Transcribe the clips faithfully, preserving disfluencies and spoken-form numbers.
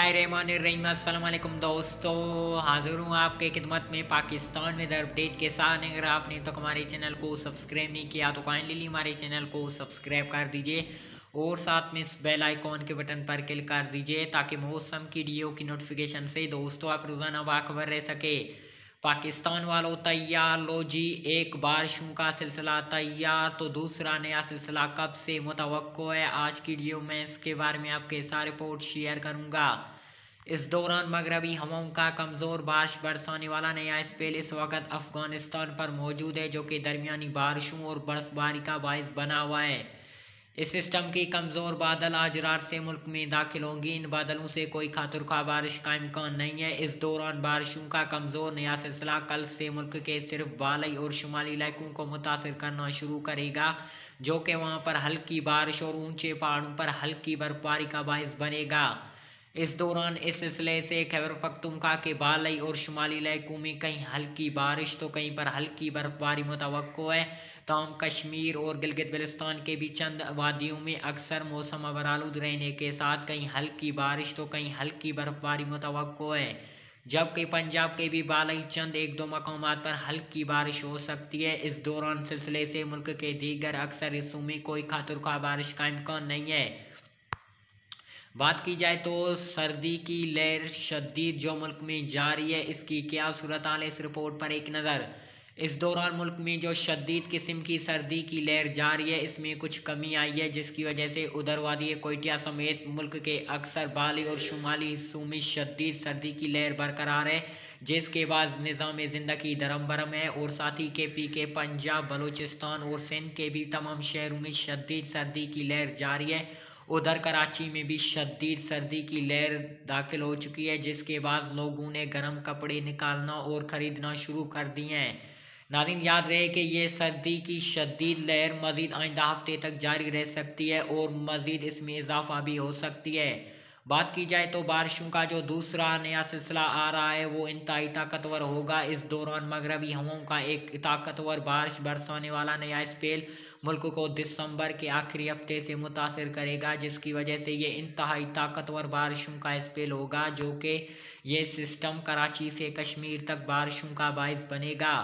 बिस्मिल्लाहिर्रहमानिर्रहीम अस्सलाम वालेकुम दोस्तों, हाज़िर हूँ आपके खिदमत में पाकिस्तान वेदर अपडेट के साथ। अगर आपने तो हमारे चैनल को सब्सक्राइब नहीं किया तो काइंडली हमारे चैनल को सब्सक्राइब कर दीजिए और साथ में इस बेल आइकॉन के बटन पर क्लिक कर दीजिए ताकि मौसम की वीडियो की नोटिफिकेशन से दोस्तों आप रोज़ाना बाखबर रह सके। पाकिस्तान वालों तैयार, लो जी एक बारिशों का सिलसिला तैयार तो दूसरा नया सिलसिला कब से मुतवक्को है। आज की वीडियो में इसके बारे में आपके साथ रिपोर्ट शेयर करूंगा। इस दौरान मगरबी हवाओं का कमज़ोर बारिश बरसाने वाला नया स्पेल इस वक्त अफगानिस्तान पर मौजूद है जो कि दरमियानी बारिशों और बर्फबारी का बायस बना हुआ है। इस सिस्टम के कमज़ोर बादल आज रात से मुल्क में दाखिल होंगी। इन बादलों से कोई खातरख्वाह बारिश का इम्कान नहीं है। इस दौरान बारिशों का कमज़ोर नया सिलसिला कल से मुल्क के सिर्फ बालई और शुमाली इलाकों को मुतासर करना शुरू करेगा जो कि वहां पर हल्की बारिश और ऊंचे पहाड़ों पर हल्की बर्फबारी का बायस बनेगा। इस दौरान इस सिलसिले से खैबर पख्तूनख्वा के बालई और शुमाली इलाकों में कहीं हल्की बारिश तो कहीं पर हल्की बर्फबारी मुतवक्को है। तमाम कश्मीर और गिलगित बलिस्तान के भी चंद वादियों में अक्सर मौसम अबरालूद रहने के साथ कहीं हल्की बारिश तो कहीं हल्की बर्फबारी मुतवक्को है, जबकि पंजाब के भी बालई चंद एक दो मकामात पर हल्की बारिश हो सकती है। इस दौरान सिलसिले से मुल्क के दीगर अक्सर हिस्सों में कोई खातरख्वाह बारिश का इम्कान नहीं है। बात की जाए तो सर्दी की लहर शदीद जो मुल्क में जारी है, इसकी क्या सूरत हाल है, इस रिपोर्ट पर एक नज़र। इस दौरान मुल्क में जो शदीद किस्म की सर्दी की लहर जारी है, इसमें कुछ कमी आई है जिसकी वजह से उधर वादी क्वेटा समेत मुल्क के अक्सर बाली और शुमाली हिस्सों में शदीद सर्दी की लहर बरकरार है, जिसके बाद निज़ाम ज़िंदगी दरम बरम है। और साथ ही के पी के पंजाब, बलोचिस्तान और सिंध के भी तमाम शहरों में शदीद सर्दी की लहर जारी है। उधर कराची में भी शदीद सर्दी की लहर दाखिल हो चुकी है, जिसके बाद लोगों ने गर्म कपड़े निकालना और ख़रीदना शुरू कर दिए हैं। नाज़रीन याद रहे कि ये सर्दी की शदीद लहर मज़ीद आइंदा हफ्ते तक जारी रह सकती है और मज़ीद इसमें इजाफा भी हो सकती है। बात की जाए तो बारिशों का जो दूसरा नया सिलसिला आ रहा है वो इंतहाई ताकतवर होगा। इस दौरान मगरबी हवाओं का एक ताकतवर बारिश बरसाने वाला नया स्पेल मुल्क को दिसंबर के आखिरी हफ्ते से मुतासर करेगा, जिसकी वजह से ये इंतहाई ताकतवर बारिशों का स्पेल होगा जो कि ये सिस्टम कराची से कश्मीर तक बारिशों का बायस बनेगा।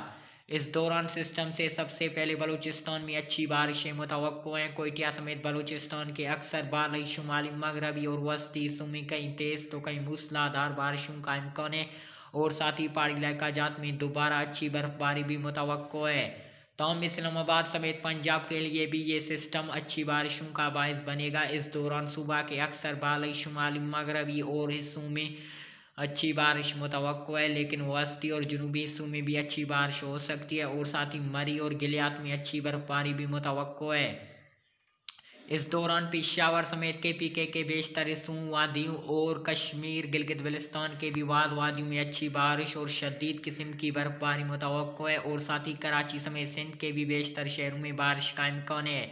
इस दौरान सिस्टम से सबसे पहले बलूचिस्तान में अच्छी बारिशें मुतवक्को हैं। क्वेटा समेत बलूचिस्तान के अक्सर बालई, शुमाली, मगरबी और वस्ती हिस्सों में कहीं तेज़ तो कहीं मूसलाधार बारिशों का इम्कान है। और साथ ही पहाड़ी इलाका जात में दोबारा अच्छी बर्फबारी भी मुतवक्को है। तमाम इस्लामाबाद समेत पंजाब के लिए भी ये सिस्टम अच्छी बारिशों का बायस बनेगा। इस दौरान सूबा के अक्सर बालई, शुमाली, मगरबी और हिस्सों में अच्छी बारिश मुतवक्को है, लेकिन वस्ती और जनूबी हिस्सों में भी अच्छी बारिश हो सकती है। और साथ ही मरी और गिलियात में अच्छी बर्फबारी भी मुतवक्को है। इस दौरान पेशावर समेत के पी के के बेशतर हिस्सों, वादियों और कश्मीर, गिलगित बलिस्तान के भी वाद वादियों में अच्छी बारिश और शदीद किस्म की बर्फबारी मुतवक्को है। और साथ ही कराची समेत सिंध के भी बेशतर शहरों में बारिश का इम्कान है।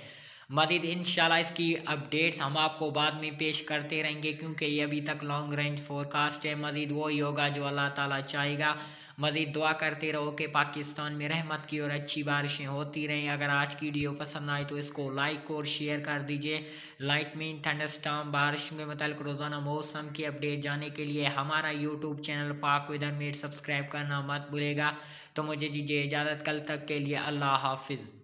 मज़ीद इंशाल्लाह इसकी अपडेट्स हम आपको बाद में पेश करते रहेंगे क्योंकि ये अभी तक लॉन्ग रेंज फोरकास्ट है। मज़ीद वही होगा जो अल्लाह ताला चाहेगा। मज़ीद दुआ करते रहो कि पाकिस्तान में रहमत की और अच्छी बारिशें होती रहें। अगर आज की वीडियो पसंद आए तो इसको लाइक और शेयर कर दीजिए। लाइटनिंग, थंडरस्टॉर्म, बारिशों के मतलब रोज़ाना मौसम की अपडेट जानने के लिए हमारा यूट्यूब चैनल पाक वेदर में सब्सक्राइब करना मत भूलेगा। तो मुझे दीजिए इजाज़त, कल तक के लिए अल्लाह हाफिज़।